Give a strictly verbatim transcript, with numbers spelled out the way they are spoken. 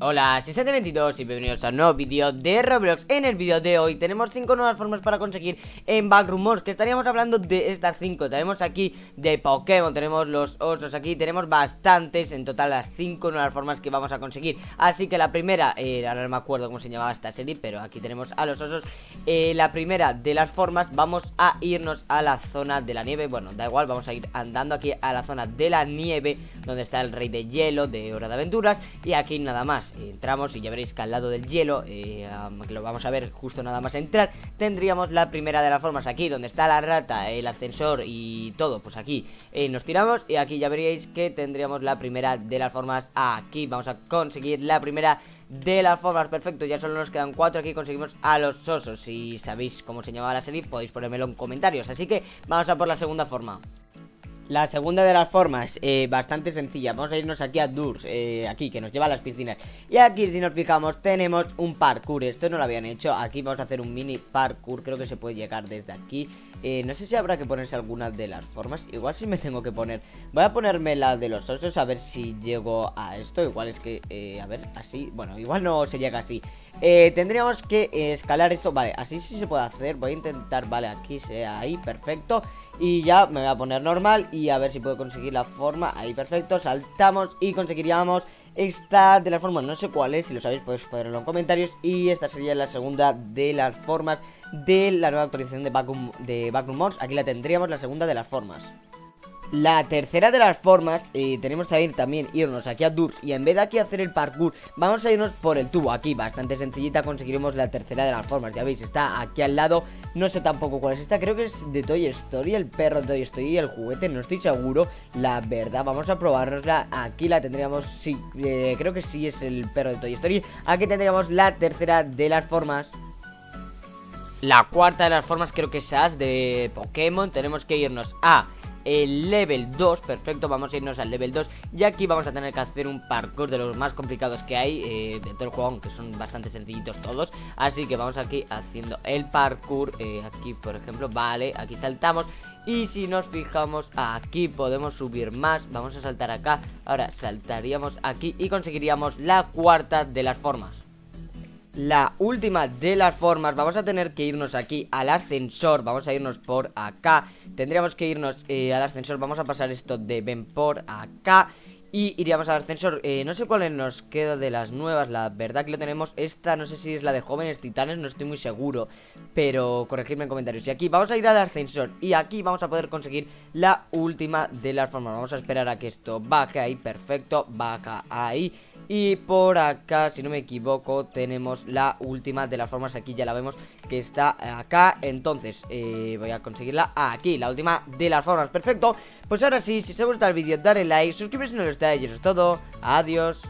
Hola, soy Santy veintidós y bienvenidos a un nuevo vídeo de Roblox. En el vídeo de hoy tenemos cinco nuevas formas para conseguir en Backrooms Morphs, que estaríamos hablando de estas cinco. Tenemos aquí de Pokémon, tenemos los osos aquí, tenemos bastantes, en total las cinco nuevas formas que vamos a conseguir. Así que la primera, eh, ahora no me acuerdo cómo se llamaba esta serie, pero aquí tenemos a los osos. eh, La primera de las formas, vamos a irnos a la zona de la nieve. Bueno, da igual, vamos a ir andando aquí a la zona de la nieve, donde está el rey de hielo de Hora de Aventuras. Y aquí nada más entramos y ya veréis que al lado del hielo, eh, um, que lo vamos a ver justo nada más entrar, tendríamos la primera de las formas. Aquí donde está la rata, el ascensor y todo, pues aquí eh, nos tiramos y aquí ya veréis que tendríamos la primera de las formas. Aquí vamos a conseguir la primera de las formas, perfecto, ya solo nos quedan cuatro. Aquí conseguimos a los osos. Si sabéis cómo se llamaba la serie podéis ponérmelo en comentarios. Así que vamos a por la segunda forma. La segunda de las formas, eh, bastante sencilla. Vamos a irnos aquí a Durst, eh, aquí, que nos lleva a las piscinas. Y aquí, si nos fijamos, tenemos un parkour. Esto no lo habían hecho. Aquí vamos a hacer un mini parkour. Creo que se puede llegar desde aquí. eh, No sé si habrá que ponerse alguna de las formas. Igual sí me tengo que poner. Voy a ponerme la de los osos, a ver si llego a esto. Igual es que, eh, a ver, así. Bueno, igual no se llega así. Eh, tendríamos que eh, escalar esto. Vale, así sí se puede hacer. Voy a intentar, vale, aquí sea ahí, perfecto. Y ya me voy a poner normal y a ver si puedo conseguir la forma. Ahí, perfecto, saltamos y conseguiríamos esta de las formas. No sé cuál es, si lo sabéis podéis ponerlo en comentarios. Y esta sería la segunda de las formas de la nueva actualización de Backrooms de Backrooms Morphs. Aquí la tendríamos, la segunda de las formas. La tercera de las formas, eh, tenemos que ir también, irnos aquí a Durst. Y en vez de aquí hacer el parkour, vamos a irnos por el tubo. Aquí, bastante sencillita, conseguiremos la tercera de las formas. Ya veis, está aquí al lado. No sé tampoco cuál es esta, creo que es de Toy Story, el perro de Toy Story, el juguete, no estoy seguro. La verdad, vamos a probárnosla. Aquí la tendríamos, sí, eh, creo que sí es el perro de Toy Story. Aquí tendríamos la tercera de las formas. La cuarta de las formas creo que es Ash de Pokémon. Tenemos que irnos a... el level dos, perfecto, vamos a irnos al level dos. Y aquí vamos a tener que hacer un parkour de los más complicados que hay eh, de todo el juego, aunque son bastante sencillitos todos. Así que vamos aquí haciendo el parkour, eh, aquí por ejemplo, vale, aquí saltamos. Y si nos fijamos, aquí podemos subir más, vamos a saltar acá. Ahora saltaríamos aquí y conseguiríamos la cuarta de las formas. La última de las formas, vamos a tener que irnos aquí al ascensor, vamos a irnos por acá. Tendríamos que irnos eh, al ascensor, vamos a pasar esto de ven por acá y iríamos al ascensor. eh, No sé cuál nos queda de las nuevas, la verdad que lo tenemos. Esta no sé si es la de jóvenes titanes, no estoy muy seguro, pero corregidme en comentarios. Y aquí vamos a ir al ascensor y aquí vamos a poder conseguir la última de las formas. Vamos a esperar a que esto baje ahí, perfecto, baja ahí. Y por acá, si no me equivoco, tenemos la última de las formas. Aquí ya la vemos que está acá. Entonces eh, voy a conseguirla aquí, la última de las formas, perfecto. Pues ahora sí, si os ha gustado el vídeo, darle like, suscribiros si no lo estáis, y eso es todo, adiós.